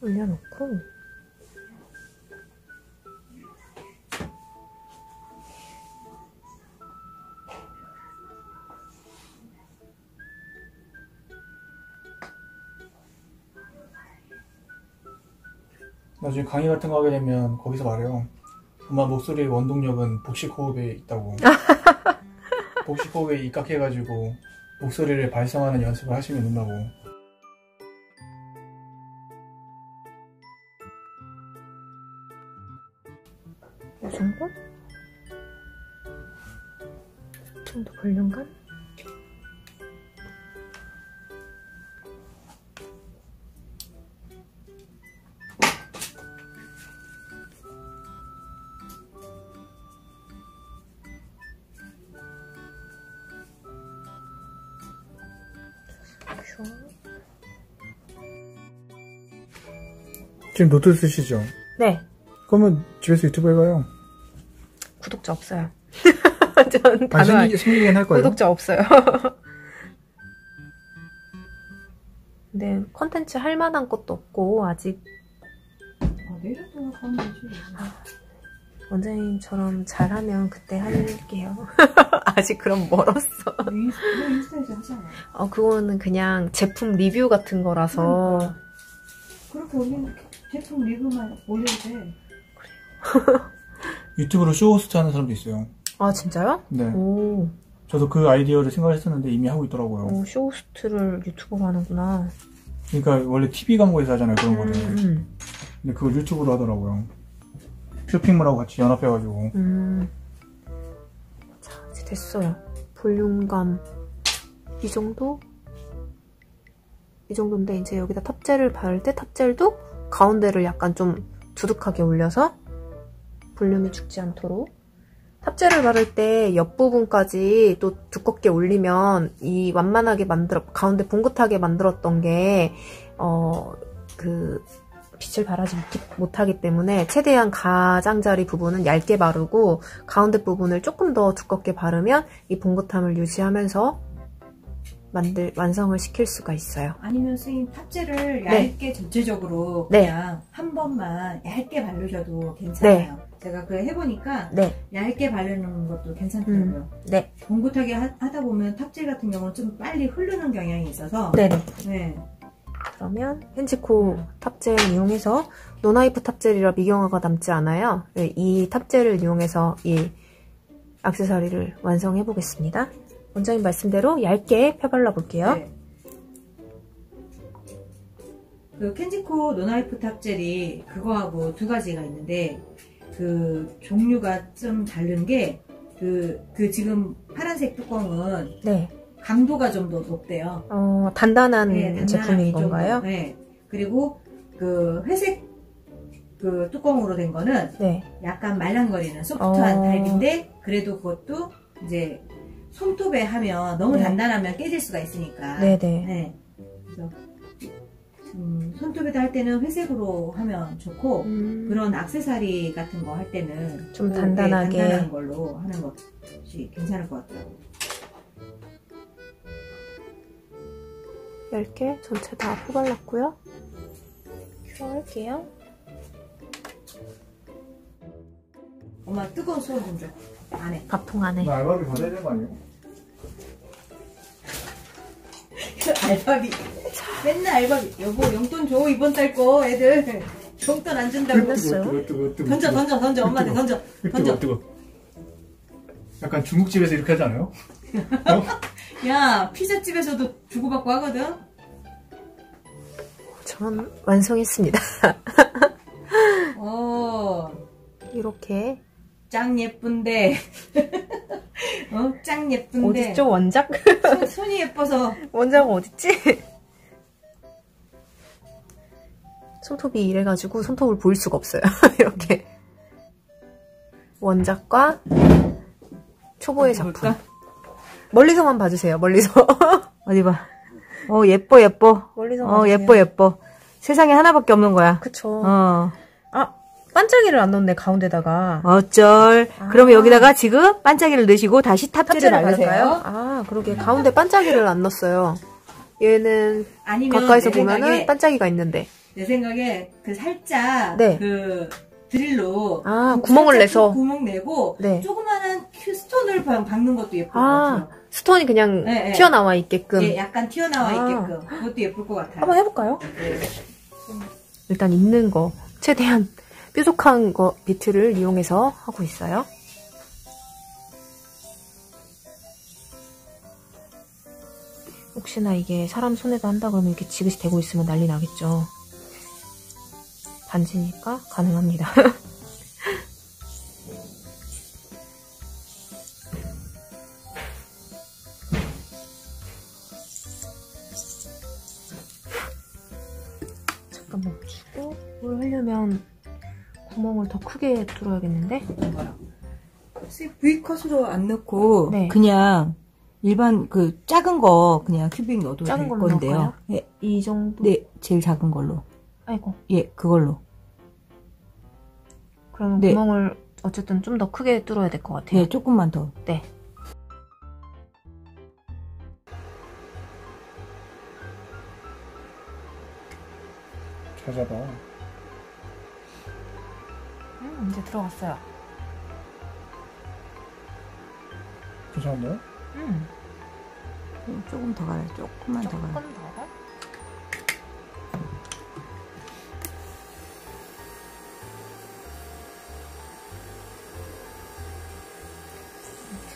올려놓고 나중에 강의 같은 거 하게 되면 거기서 말해요. 엄마 목소리의 원동력은 복식호흡에 있다고. 복식호흡에 입각해가지고 목소리를 발성하는 연습을 하시면 된다고. 이 정도? 좀 더 볼륨감? 지금 노트 쓰시죠? 네. 그러면 집에서 유튜브 해봐요. 구독자 없어요. 전 단호하게 생기긴 할 거예요. 구독자 없어요. 근데 컨텐츠 할 만한 것도 없고 아직. 내일도 하면 되지. 원장님처럼 잘하면 그때 할게요. 아직 그럼 멀었어. 인스타에서 하잖아. 그거는 그냥 제품 리뷰 같은 거라서. 그렇게 올리면 제품 리뷰만 올려도 돼. 그래요. 유튜브로 쇼호스트 하는 사람도 있어요. 아 진짜요? 네. 오. 저도 그 아이디어를 생각했었는데 이미 하고 있더라고요. 쇼호스트를 유튜브로 하는구나. 그러니까 원래 TV 광고에서 하잖아요 그런 거는. 근데 그걸 유튜브로 하더라고요. 쇼핑몰하고 같이 연합해가지고. 자, 이제 됐어요. 볼륨감 이 정도? 이 정도인데 이제 여기다 탑젤을 바를 때 탑젤도 가운데를 약간 좀 두둑하게 올려서 볼륨이 죽지 않도록. 탑젤을 바를 때 옆부분까지 또 두껍게 올리면 이 완만하게 만들어, 가운데 봉긋하게 만들었던 게 그 빛을 발하지 못하기 때문에 최대한 가장자리 부분은 얇게 바르고 가운데 부분을 조금 더 두껍게 바르면 이 봉긋함을 유지하면서 완성을 시킬 수가 있어요. 아니면 선생님 탑젤을 얇게 전체적으로 그냥 한 번만 얇게 바르셔도 괜찮아요. 제가 그래 해보니까 얇게 바르는 것도 괜찮더라고요. 봉긋하게 하다 보면 탑젤 같은 경우는 좀 빨리 흐르는 경향이 있어서. 그러면 펜치코 탑젤 이용해서 노나이프 탑젤이라 미경화가 남지 않아요. 이 탑젤을 이용해서 이 액세서리를 완성해 보겠습니다. 원장님 말씀대로 얇게 펴발라 볼게요. 그 켄지코 노나이프 탑젤이 그거하고 두 가지가 있는데 그 종류가 좀 다른 게 그 지금 파란색 뚜껑은 강도가 좀 더 높대요. 단단한 제품인 건가요? 그리고 그 회색 그 뚜껑으로 된 거는 약간 말랑거리는 소프트한 타입인데 그래도 그것도 이제 손톱에 하면 너무 단단하면 깨질 수가 있으니까. 그래서 손톱에다 할 때는 회색으로 하면 좋고 그런 액세서리 같은 거 할 때는 좀 단단하게 단단한 걸로 하는 것이 괜찮을 것 같아요. 얇게 전체 다 펴발랐고요. 큐어할게요. 엄마 뜨거운 수건 좀 줘. 안에 밥통 안에. 나 알바비 받아야 되는 거 아니에요? 알바비. 맨날 알바비. 여보 용돈 줘 이번 달 거 애들 용돈 안 준다고. 끝났어요. 던져 엄마한테 던져. 약간 중국집에서 이렇게 하지 않아요? 야 피자집에서도 주고받고 하거든. 저는 완성했습니다. 이렇게. 짱 예쁜데. 짱 예쁜데. 어딨죠, 원작? 손이 예뻐서. 원작은 어딨지? 손톱이 이래가지고 손톱을 보일 수가 없어요. 이렇게. 원작과 초보의 작품. 볼까? 멀리서만 봐주세요, 멀리서. 어디 봐. 예뻐. 멀리서 봐주세요. 예뻐. 세상에 하나밖에 없는 거야. 그쵸. 반짝이를 안 넣었네, 가운데다가. 어쩔. 그러면 여기다가 지금 반짝이를 넣으시고 다시 탑젤을 바르세요. 그러게. 가운데 반짝이를 안 넣었어요. 얘는 아니면 가까이서 보면은 반짝이가 있는데. 내 생각에 그 살짝 그 드릴로 구멍을 내서 구멍 내고 조그마한 스톤을 박는 것도 예쁠 것 같아요. 스톤이 그냥 튀어나와 있게끔. 약간 튀어나와 있게끔. 그것도 예쁠 것 같아요. 한번 해볼까요? 일단 있는 거 최대한 뾰족한 거 비트를 이용해서 하고 있어요. 혹시나 이게 사람 손에다 한다 그러면 이렇게 지그시 대고 있으면 난리 나겠죠. 반지니까 가능합니다. 잠깐 멈추고 뭘 하려면 구멍을 더 크게 뚫어야겠는데? V컷으로 안 넣고 그냥 일반 그 작은 거 그냥 큐빅 넣어도 될 건데요. 이 정도? 제일 작은 걸로. 아이고. 그걸로. 그럼 구멍을 어쨌든 좀 더 크게 뚫어야 될 것 같아요. 조금만 더. 찾아봐. 이제 들어갔어요. 괜찮은데요? 조금 더 가요. 조금만 더 가요. 조금 더 가?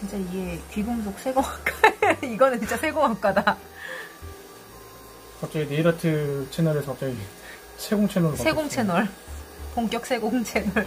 진짜 이게 귀금속 세공학과. 이거는 진짜 세공학과다. 갑자기 네일아트 채널에서 갑자기 세공 채널로 바꿨어요. 본격 세공 채널.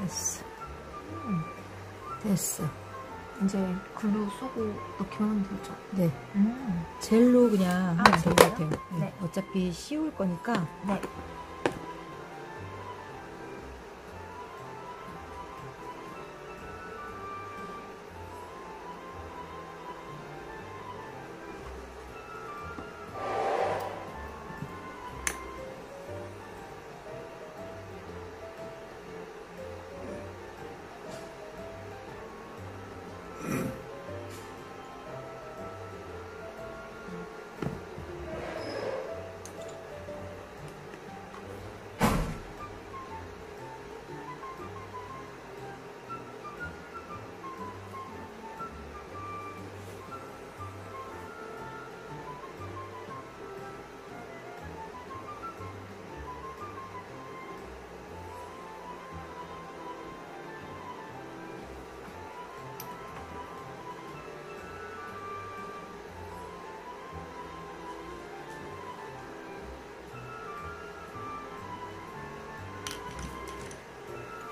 됐어. 됐어. 이제 글로 쓰고 이렇게 하면 되죠? 네. 젤로 그냥 하면 될 것 같아요. 네. 네. 어차피 씌울 거니까. 네.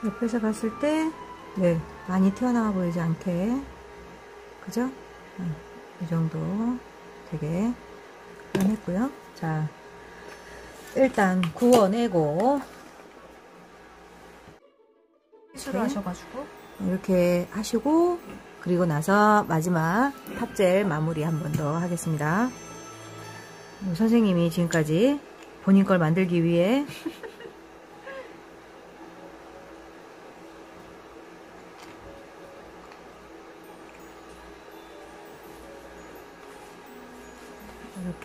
옆에서 봤을 때, 네, 많이 튀어나와 보이지 않게, 그죠? 이 정도 되게 변했고요. 자, 일단 구워내고, 이렇게 하셔가지고 이렇게 하시고, 그리고 나서 마지막 탑젤 마무리 한 번 더 하겠습니다. 선생님이 지금까지 본인 걸 만들기 위해.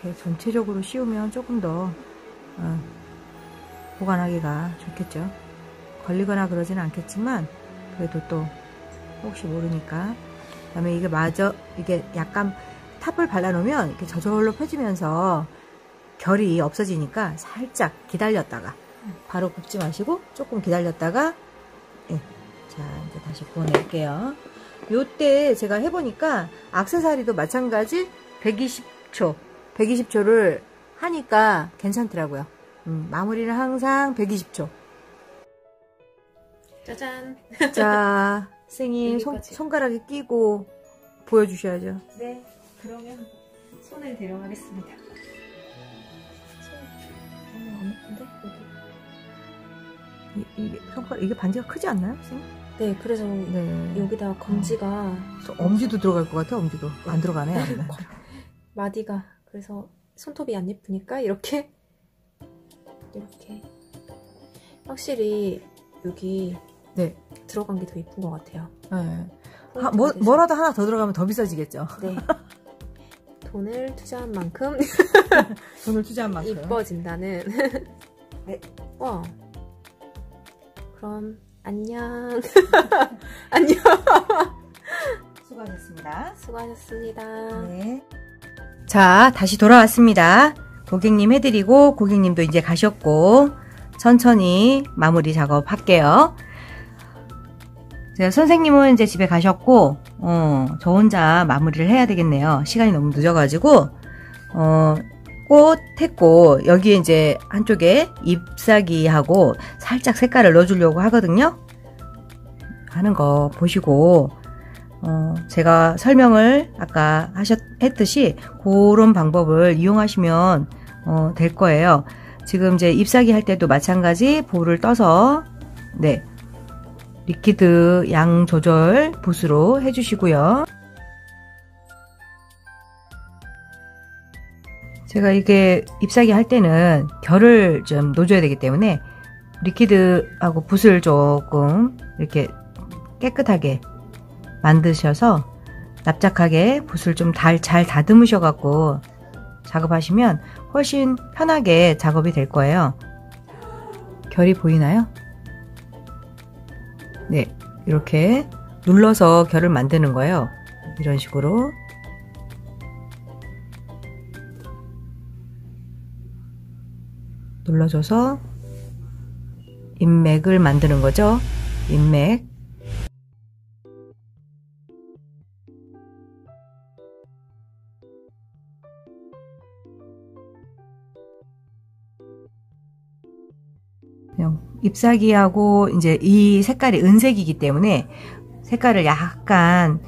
이렇게 전체적으로 씌우면 조금 더 보관하기가 좋겠죠. 걸리거나 그러진 않겠지만 그래도 또 혹시 모르니까. 그 다음에 이게 마저 이게 약간 탑을 발라놓으면 이렇게 저절로 펴지면서 결이 없어지니까 살짝 기다렸다가 바로 굽지 마시고 조금 기다렸다가, 예. 자, 이제 다시 구워낼게요. 요때 제가 해보니까 액세서리도 마찬가지 120초 120초를 하니까 괜찮더라고요. 마무리는 항상 120초. 짜잔. 자, 선생님 손가락에 끼고 보여주셔야죠. 네, 그러면 손을 대령하겠습니다. 손이 너무 예쁜데? 이게 손가락, 이게 반지가 크지 않나요, 선생님? 네, 그래서 네. 여기다 검지가 엄지도 들어갈 것 같아. 엄지도 안 들어가네. 마디가. 그래서 손톱이 안 예쁘니까 이렇게 확실히 여기 네. 들어간 게 더 예쁜 것 같아요. 네. 아, 뭐라도 하나 더 들어가면 더 비싸지겠죠. 네. 돈을 투자한 만큼 이뻐진다는. 네. 와. 그럼 안녕. 안녕. 수고하셨습니다. 수고하셨습니다. 네. 자, 다시 돌아왔습니다. 고객님 해드리고 고객님도 이제 가셨고 천천히 마무리 작업할게요. 선생님은 이제 집에 가셨고 저 혼자 마무리를 해야 되겠네요. 시간이 너무 늦어가지고 꽃 했고 여기에 이제 한쪽에 잎사귀하고 살짝 색깔을 넣어주려고 하거든요. 하는 거 보시고 제가 설명을 아까 했듯이 그런 방법을 이용하시면 될 거예요. 지금 이제 잎사귀 할 때도 마찬가지 볼을 떠서 네 리퀴드 양 조절 붓으로 해주시고요. 제가 이게 잎사귀 할 때는 결을 좀 놓아줘야 되기 때문에 리퀴드하고 붓을 조금 이렇게 깨끗하게 만드셔서 납작하게 붓을 좀 잘 다듬으셔갖고 작업하시면 훨씬 편하게 작업이 될 거예요. 결이 보이나요? 네, 이렇게 눌러서 결을 만드는 거예요. 이런 식으로. 눌러줘서 잎맥을 만드는 거죠. 잎맥. 잎사귀하고 이제 이 색깔이 은색이기 때문에 색깔을 약간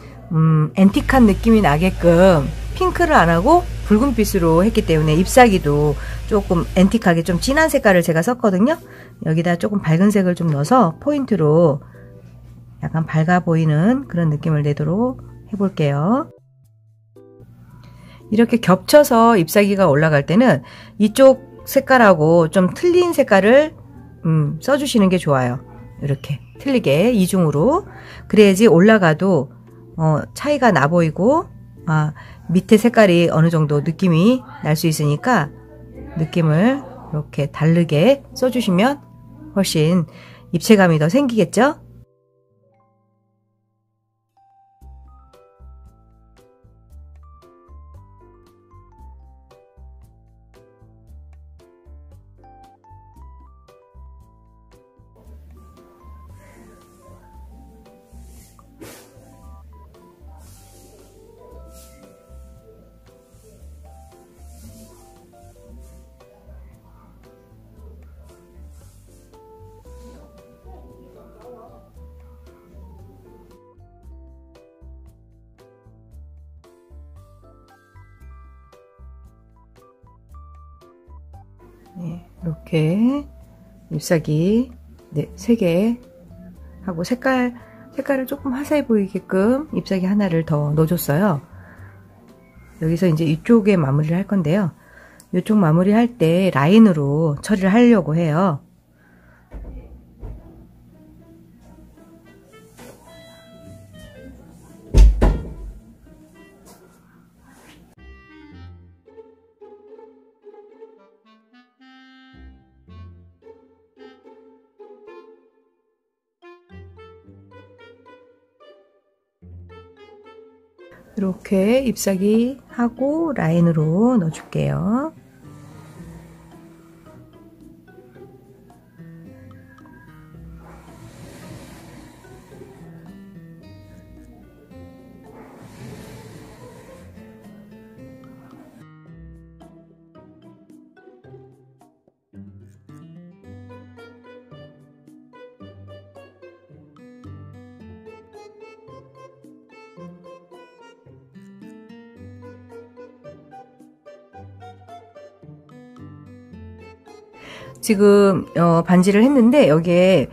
앤틱한 느낌이 나게끔 핑크를 안하고 붉은빛으로 했기 때문에 잎사귀도 조금 앤틱하게 좀 진한 색깔을 제가 썼거든요. 여기다 조금 밝은 색을 좀 넣어서 포인트로 약간 밝아 보이는 그런 느낌을 내도록 해볼게요. 이렇게 겹쳐서 잎사귀가 올라갈 때는 이쪽 색깔하고 좀 틀린 색깔을 써주시는 게 좋아요. 이렇게 틀리게 이중으로. 그래야지 올라가도 차이가 나 보이고 밑에 색깔이 어느 정도 느낌이 날 수 있으니까 느낌을 이렇게 다르게 써주시면 훨씬 입체감이 더 생기겠죠? 네, 이렇게 잎사귀 3개 하고 색깔을 조금 화사해 보이게끔 잎사귀 하나를 더 넣어줬어요. 여기서 이제 이쪽에 마무리를 할 건데요. 이쪽 마무리 할 때 라인으로 처리를 하려고 해요. 이렇게 잎사귀 하고 라인으로 넣어줄게요. 지금 반지를 했는데 여기에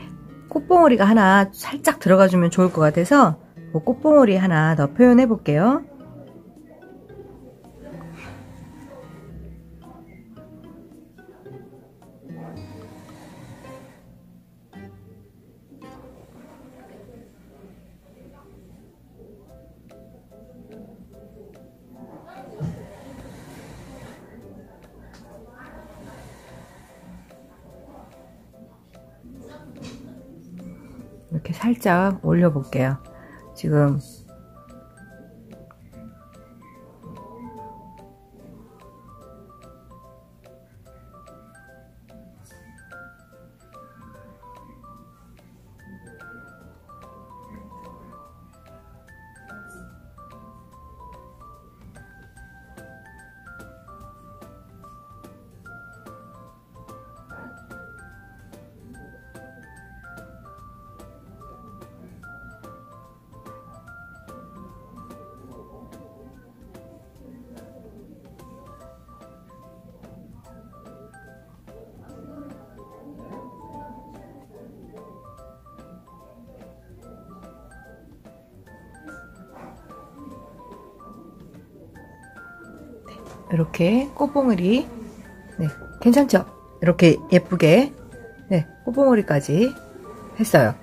꽃봉오리가 하나 살짝 들어가주면 좋을 것 같아서 꽃봉오리 하나 더 표현해 볼게요. 이렇게 살짝 올려볼게요. 지금 이렇게 꽃봉오리 괜찮죠? 이렇게 예쁘게 꽃봉오리까지 했어요.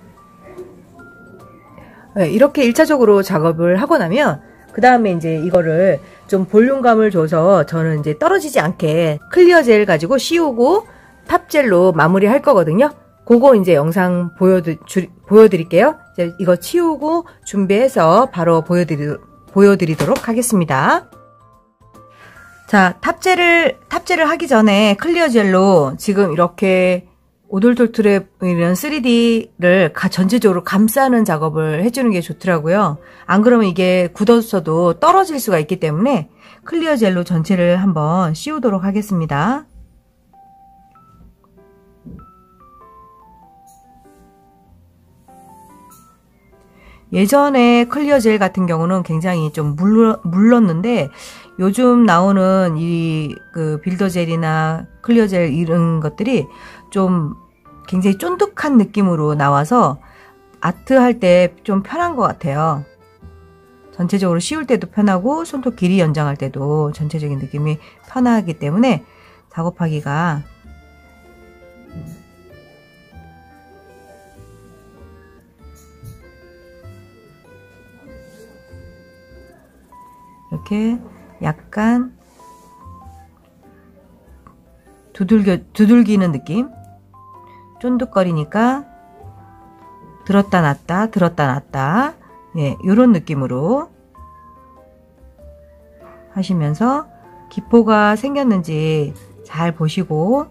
이렇게 1차적으로 작업을 하고 나면 그 다음에 이제 이거를 좀 볼륨감을 줘서 저는 이제 떨어지지 않게 클리어 젤 가지고 씌우고 탑젤로 마무리 할 거거든요. 그거 이제 영상 보여드릴게요. 이제 이거 치우고 준비해서 바로 보여드리도록 하겠습니다. 자, 탑젤을 하기 전에 클리어 젤로 지금 이렇게 오돌토돌해 보이는 3D를 전체적으로 감싸는 작업을 해주는 게 좋더라고요. 안 그러면 이게 굳었어도 떨어질 수가 있기 때문에 클리어 젤로 전체를 한번 씌우도록 하겠습니다. 예전에 클리어 젤 같은 경우는 굉장히 좀 물렀는데 요즘 나오는 이 그 빌더 젤이나 클리어 젤 이런 것들이 좀 굉장히 쫀득한 느낌으로 나와서 아트할 때 좀 편한 것 같아요. 전체적으로 씌울 때도 편하고 손톱 길이 연장할 때도 전체적인 느낌이 편하기 때문에 작업하기가 이렇게 약간 두들기는 느낌? 쫀득거리니까 들었다 놨다 들었다 놨다, 예, 요런 느낌으로 하시면서 기포가 생겼는지 잘 보시고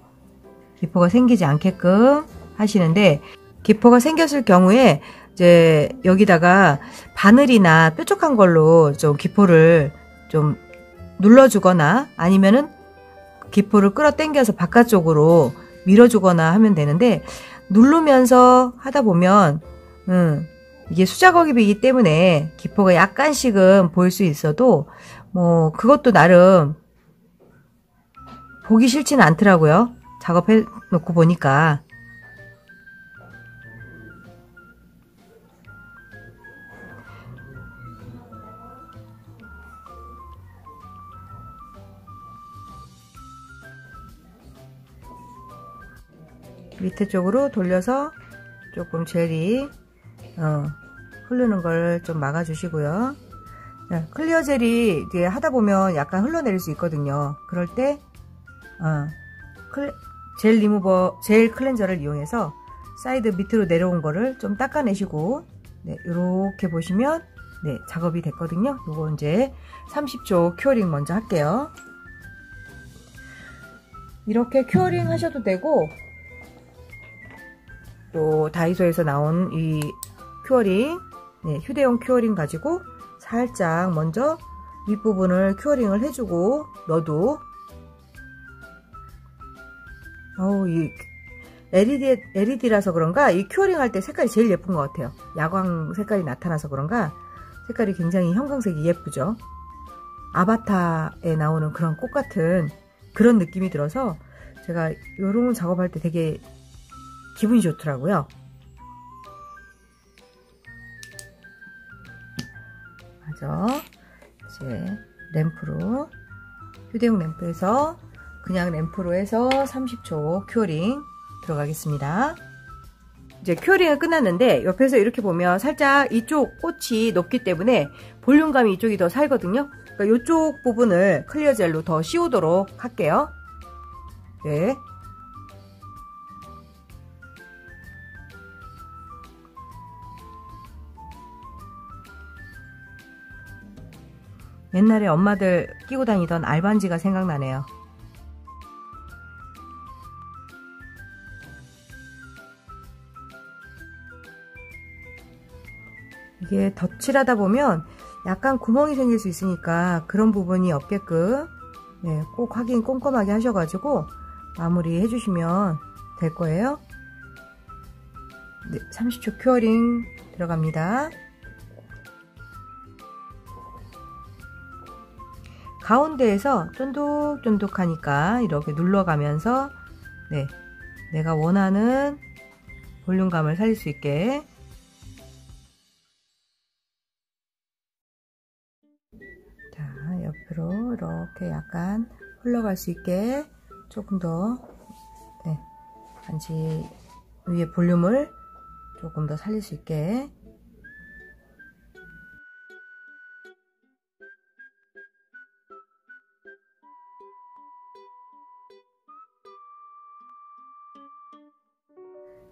기포가 생기지 않게끔 하시는데, 기포가 생겼을 경우에 이제 여기다가 바늘이나 뾰족한 걸로 좀 기포를 좀 눌러주거나 아니면은 기포를 끌어당겨서 바깥쪽으로 밀어주거나 하면 되는데, 누르면서 하다 보면 이게 수작업이기 때문에 기포가 약간씩은 보일 수 있어도 뭐 그것도 나름 보기 싫진 않더라고요. 작업해 놓고 보니까. 밑에 쪽으로 돌려서 조금 젤이 흐르는 걸 좀 막아주시고요. 클리어 젤이 이제 하다 보면 약간 흘러내릴 수 있거든요. 그럴 때 젤 리무버, 젤 클렌저를 이용해서 사이드 밑으로 내려온 거를 좀 닦아내시고, 네, 이렇게 보시면 네, 작업이 됐거든요. 요거 이제 30초 큐어링 먼저 할게요. 이렇게 큐어링 하셔도 되고, 또 다이소에서 나온 이 큐어링, 네, 휴대용 큐어링 가지고 살짝 먼저 윗부분을 큐어링을 해주고 넣어도, 이 LED라서 그런가 이 큐어링 할 때 색깔이 제일 예쁜 것 같아요. 야광 색깔이 나타나서 그런가 색깔이 굉장히 형광색이 예쁘죠. 아바타에 나오는 그런 꽃 같은 그런 느낌이 들어서 제가 요런 작업할 때 되게 기분이 좋더라고요. 맞아. 이제 램프로, 휴대용 램프에서 그냥 램프로 해서 30초 큐어링 들어가겠습니다. 이제 큐어링은 끝났는데 옆에서 이렇게 보면 살짝 이쪽 꽃이 높기 때문에 볼륨감이 이쪽이 더 살거든요. 그러니까 이쪽 부분을 클리어 젤로 더 씌우도록 할게요. 네. 옛날에 엄마들 끼고 다니던 알반지가 생각나네요. 이게 덧칠하다 보면 약간 구멍이 생길 수 있으니까 그런 부분이 없게끔, 예, 꼭 확인 꼼꼼하게 하셔가지고 마무리 해주시면 될 거예요. 네, 30초 큐어링 들어갑니다. 가운데에서 쫀득쫀득하니까 이렇게 눌러가면서, 네, 내가 원하는 볼륨감을 살릴 수 있게. 자, 옆으로 이렇게 약간 흘러갈 수 있게 조금 더, 네, 반지 위에 볼륨을 조금 더 살릴 수 있게.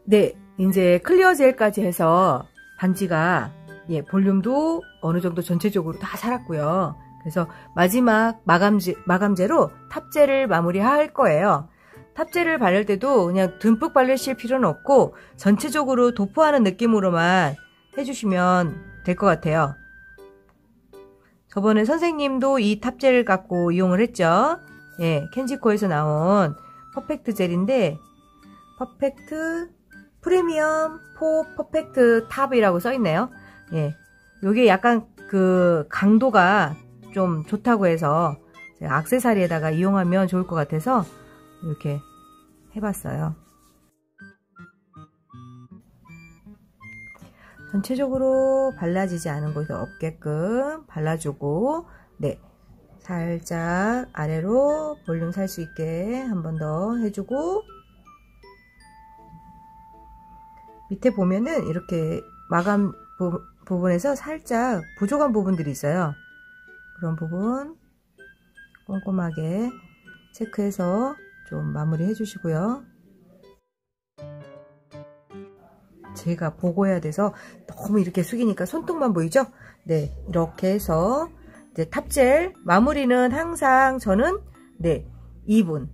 네, 이제 클리어 젤까지 해서 반지가, 예, 볼륨도 어느 정도 전체적으로 다 살았고요. 그래서 마지막 마감제로 탑젤을 마무리할 거예요. 탑젤을 바를 때도 그냥 듬뿍 바르실 필요는 없고 전체적으로 도포하는 느낌으로만 해주시면 될 것 같아요. 저번에 선생님도 이 탑젤을 갖고 이용을 했죠. 예, 켄지코에서 나온 퍼펙트 젤인데, 퍼펙트 프리미엄 포 퍼펙트 탑이라고 써있네요. 예, 요게 약간 그 강도가 좀 좋다고 해서 제가 액세서리에다가 이용하면 좋을 것 같아서 이렇게 해봤어요. 전체적으로 발라지지 않은 곳이 없게끔 발라주고, 네, 살짝 아래로 볼륨 살 수 있게 한 번 더 해주고, 밑에 보면은 이렇게 마감 부분에서 살짝 부족한 부분들이 있어요. 그런 부분 꼼꼼하게 체크해서 좀 마무리 해주시고요. 제가 보고해야 돼서 너무 이렇게 숙이니까 손톱만 보이죠? 네, 이렇게 해서 이제 탑젤 마무리는 항상 저는 네 2분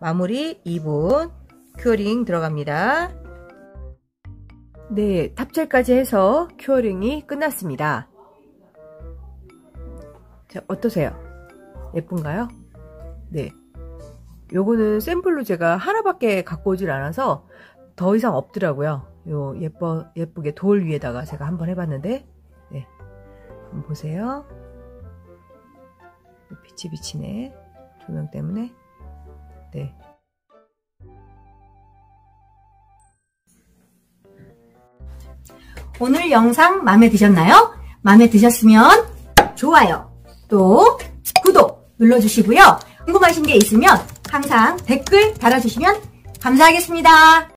마무리 2분 큐어링 들어갑니다. 네, 탑젤까지 해서 큐어링이 끝났습니다. 자, 어떠세요? 예쁜가요? 네, 요거는 샘플로 제가 하나밖에 갖고 오질 않아서 더 이상 없더라고요. 요 예쁘게 돌 위에다가 제가 한번 해봤는데, 네, 한번 보세요. 빛이 비치네, 조명 때문에. 네. 오늘 영상 마음에 드셨나요? 마음에 드셨으면 좋아요, 또 구독 눌러주시고요. 궁금하신 게 있으면 항상 댓글 달아주시면 감사하겠습니다.